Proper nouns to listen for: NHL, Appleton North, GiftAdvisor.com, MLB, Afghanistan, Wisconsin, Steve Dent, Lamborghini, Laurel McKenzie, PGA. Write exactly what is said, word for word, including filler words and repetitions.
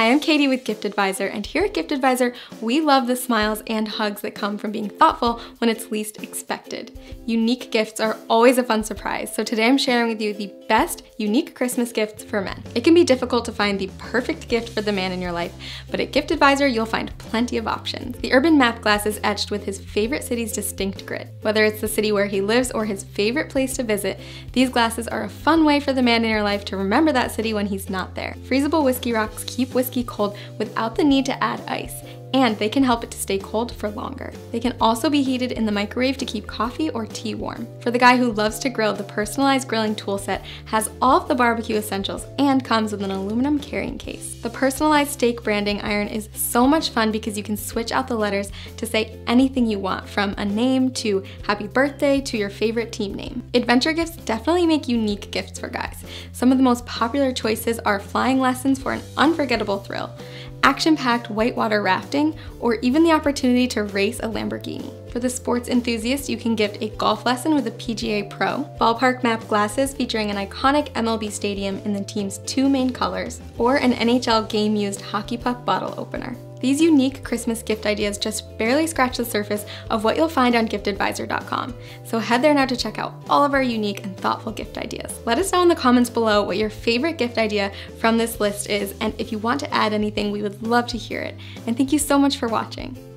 Hi, I'm Katie with Gift Advisor, and here at Gift Advisor, we love the smiles and hugs that come from being thoughtful when it's least expected. Unique gifts are always a fun surprise, so today I'm sharing with you the best unique Christmas gifts for men. It can be difficult to find the perfect gift for the man in your life, but at Gift Advisor, you'll find plenty of options. The urban map glass is etched with his favorite city's distinct grid. Whether it's the city where he lives or his favorite place to visit, these glasses are a fun way for the man in your life to remember that city when he's not there. Freezable whiskey rocks keep whiskey cold without the need to add ice, and they can help it to stay cold for longer. They can also be heated in the microwave to keep coffee or tea warm. For the guy who loves to grill, the personalized grilling tool set has all of the barbecue essentials and comes with an aluminum carrying case. The personalized steak branding iron is so much fun because you can switch out the letters to say anything you want, from a name to happy birthday to your favorite team name. Adventure gifts definitely make unique gifts for guys. Some of the most popular choices are flying lessons for an unforgettable thrill, action-packed whitewater rafting, or even the opportunity to race a Lamborghini. For the sports enthusiast, you can gift a golf lesson with a P G A Pro, ballpark map glasses featuring an iconic M L B stadium in the team's two main colors, or an N H L game-used hockey puck bottle opener. These unique Christmas gift ideas just barely scratch the surface of what you'll find on Gift Advisor dot com. So head there now to check out all of our unique and thoughtful gift ideas. Let us know in the comments below what your favorite gift idea from this list is, and if you want to add anything, we would love to hear it. And thank you so much for watching.